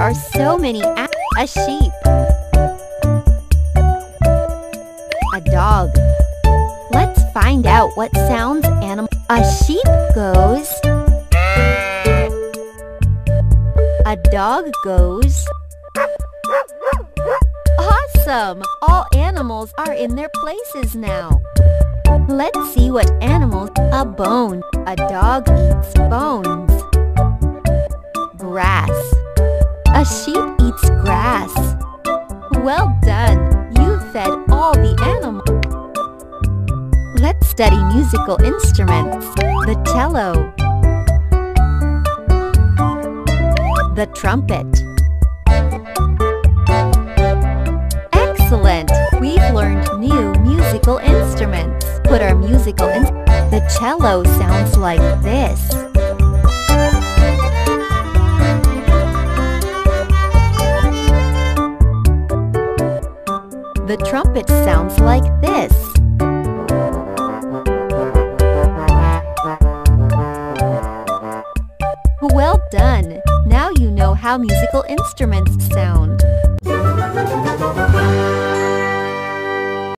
are so many a sheep, a dog. Let's find out what sounds animal. A sheep goes, a dog goes. Awesome! All animals are in their places now. Let's see what animals. A bone. A dog eats bones. Grass. A sheep eats grass. Well done! You fed all the animals. Let's study musical instruments. The cello. The trumpet. Excellent! We've learned new musical instruments. Put our musical in. The cello sounds like this. The trumpet sounds like this. Well done! Now you know how musical instruments sound.